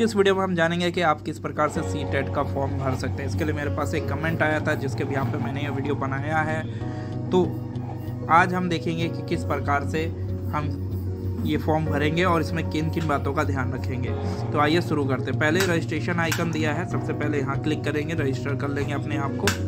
आज के इस वीडियो में हम जानेंगे कि आप किस प्रकार से CTET का फॉर्म भर सकते हैं। इसके लिए मेरे पास एक कमेंट आया था जिसके भी यहाँ पे मैंने ये वीडियो बनाया है। तो आज हम देखेंगे कि किस प्रकार से हम ये फॉर्म भरेंगे और इसमें किन किन बातों का ध्यान रखेंगे। तो आइए शुरू करते हैं। पहले रजिस्ट्रेशन आइकन दिया है, सबसे पहले यहाँ क्लिक करेंगे, रजिस्टर कर लेंगे अपने आप को।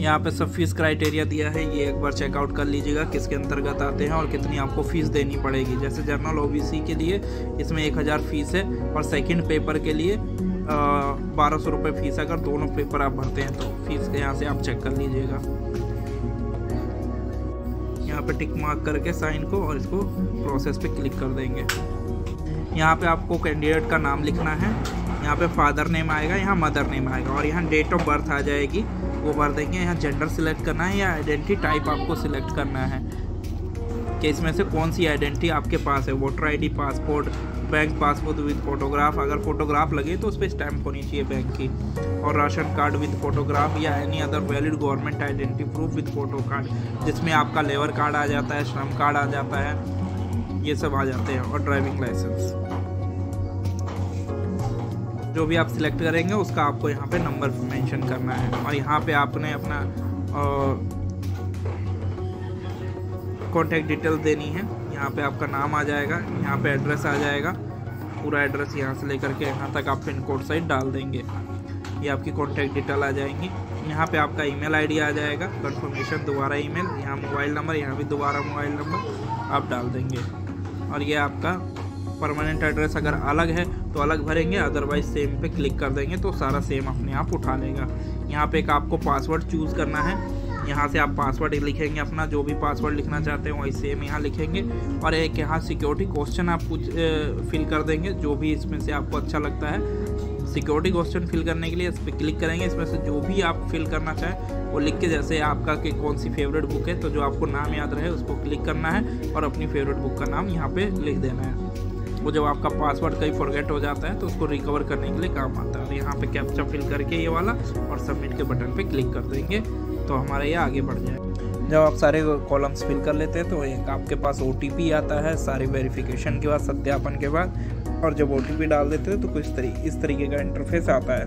यहाँ पे सब फीस क्राइटेरिया दिया है, ये एक बार चेकआउट कर लीजिएगा किसके अंतर्गत आते हैं और कितनी आपको फ़ीस देनी पड़ेगी। जैसे जनरल OBC के लिए इसमें 1000 फीस है और सेकेंड पेपर के लिए 1200 रुपये फीस, अगर दोनों पेपर आप भरते हैं तो फीस यहाँ से आप चेक कर लीजिएगा। यहाँ पे टिक मार्क करके साइन को और इसको प्रोसेस पे क्लिक कर देंगे। यहाँ पे आपको कैंडिडेट का नाम लिखना है, यहाँ पे फादर नेम आएगा, यहाँ मदर नेम आएगा और यहाँ डेट ऑफ बर्थ आ जाएगी, वो भर देंगे। यहाँ जेंडर सिलेक्ट करना है या आइडेंटिटी टाइप आपको सिलेक्ट करना है कि इसमें से कौन सी आइडेंटिटी आपके पास है। Voter ID, passport, bank passport with photograph, अगर फोटोग्राफ लगे तो उस पर स्टैम्प होनी चाहिए बैंक की, और राशन कार्ड विद फोटोग्राफ या any other valid government identity proof with photo card, जिसमें आपका लेबर कार्ड आ जाता है, श्रम कार्ड आ जाता है, ये सब आ जाते हैं, और ड्राइविंग लाइसेंस। जो भी आप सिलेक्ट करेंगे उसका आपको यहाँ पर नंबर मैंशन करना है और यहाँ पर आपने अपना कॉन्टैक्ट डिटेल देनी है। यहाँ पे आपका नाम आ जाएगा, यहाँ पे एड्रेस आ जाएगा, पूरा एड्रेस यहाँ से लेकर के यहाँ तक आप पिन कोड साइड डाल देंगे। ये आपकी कॉन्टैक्ट डिटेल आ जाएंगी। यहाँ पे आपका ईमेल आईडी आ जाएगा, कंफर्मेशन दोबारा ईमेल, यहाँ मोबाइल नंबर, यहाँ भी दोबारा मोबाइल नंबर आप डाल देंगे। और ये आपका परमानेंट एड्रेस अगर अलग है तो अलग भरेंगे, अदरवाइज सेम पे क्लिक कर देंगे तो सारा सेम अपने आप उठा लेगा। यहाँ पे एक आपको पासवर्ड चूज़ करना है, यहाँ से आप पासवर्ड लिखेंगे अपना, जो भी पासवर्ड लिखना चाहते हैं वही सेम यहाँ लिखेंगे। और एक यहाँ सिक्योरिटी क्वेश्चन आप कुछ फिल कर देंगे, जो भी इसमें से आपको अच्छा लगता है। सिक्योरिटी क्वेश्चन फिल करने के लिए इस पर क्लिक करेंगे, इसमें से जो भी आप फिल करना चाहें वो लिख के, जैसे आपका कि कौन सी फेवरेट बुक है, तो जो आपको नाम याद रहे उसको क्लिक करना है और अपनी फेवरेट बुक का नाम यहाँ पर लिख देना है। वो जब आपका पासवर्ड कहीं फॉरगेट हो जाता है तो उसको रिकवर करने के लिए काम आता है। और यहाँ पे कैप्चा फिल करके ये वाला और सबमिट के बटन पे क्लिक कर देंगे तो हमारा ये आगे बढ़ जाए। जब आप सारे कॉलम्स फिल कर लेते हैं तो एक आपके पास OTP आता है, सारे वेरिफिकेशन के बाद, सत्यापन के बाद, और जब OTP डाल देते हैं तो कुछ इस तरीके का इंटरफेस आता है।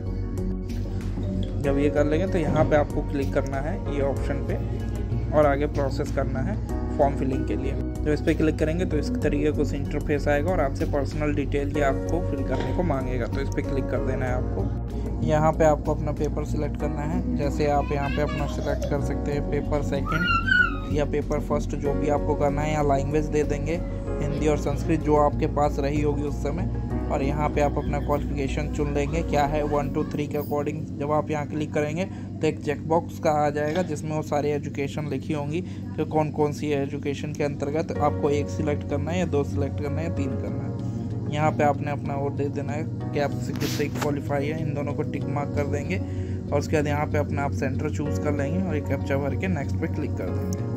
जब ये कर लेंगे तो यहाँ पर आपको क्लिक करना है ये ऑप्शन पर और आगे प्रोसेस करना है फॉर्म फिलिंग के लिए। जब इस पर क्लिक करेंगे तो इस तरीके कुछ इंटरफेस आएगा और आपसे पर्सनल डिटेल ये आपको फिल करने को मांगेगा, तो इस पर क्लिक कर देना है आपको। यहाँ पे आपको अपना पेपर सिलेक्ट करना है, जैसे आप यहाँ पे अपना सिलेक्ट कर सकते हैं पेपर सेकंड या पेपर फर्स्ट, जो भी आपको करना है। यहाँ लैंग्वेज दे देंगे हिंदी और संस्कृत, जो आपके पास रही होगी उस समय। और यहाँ पर आप अपना क्वालिफिकेशन चुन लेंगे क्या है, 1 2 3 के अकॉर्डिंग। जब आप यहाँ क्लिक करेंगे तो एक चेकबॉक्स का आ जाएगा जिसमें वो सारी एजुकेशन लिखी होंगी कि कौन कौन सी एजुकेशन के अंतर्गत आपको एक सिलेक्ट करना है या 2 सिलेक्ट करना है या 3 करना है। यहाँ पे आपने अपना वोट दे देना है कि आप किससे क्वालिफाई है, इन दोनों को टिक मार्क कर देंगे। और उसके बाद यहाँ पे अपना आप सेंटर चूज़ कर लेंगे और एक कैप्चा भर के नेक्स्ट पे क्लिक कर देंगे।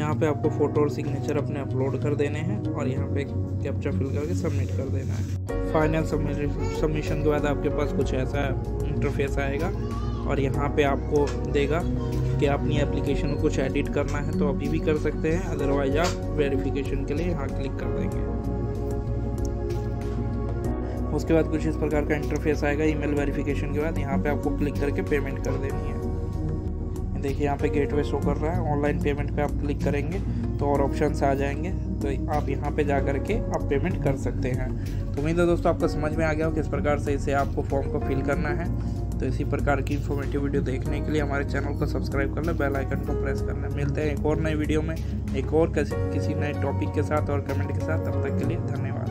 यहाँ पर आपको फ़ोटो और सिग्नेचर अपने अपलोड कर देने हैं और यहाँ पे कैप्चा फिल करके सबमिट कर देना है। फाइनल सबमिशन के बाद आपके पास कुछ ऐसा इंटरफेस आएगा और यहाँ पे आपको देगा कि अपनी एप्लीकेशन को कुछ एडिट करना है तो अभी भी कर सकते हैं, अदरवाइज आप वेरिफिकेशन के लिए यहाँ क्लिक कर देंगे। उसके बाद कुछ इस प्रकार का इंटरफेस आएगा ईमेल वेरिफिकेशन के बाद। यहाँ पे आपको क्लिक करके पेमेंट कर देनी है। देखिए यहाँ पे गेटवे शो कर रहा है, ऑनलाइन पेमेंट पे आप क्लिक करेंगे तो और ऑप्शंस आ जाएंगे, तो आप यहाँ पे जा कर के आप पेमेंट कर सकते हैं। तो उम्मीद है दोस्तों आपको समझ में आ गया हो किस प्रकार से इसे आपको फॉर्म को फिल करना है। तो इसी प्रकार की इन्फॉर्मेटिव वीडियो देखने के लिए हमारे चैनल को सब्सक्राइब कर लें, बेल आइकन को प्रेस कर लें। मिलते हैं एक और नई वीडियो में एक और किसी नए टॉपिक के साथ और कमेंट के साथ। तब तक के लिए धन्यवाद।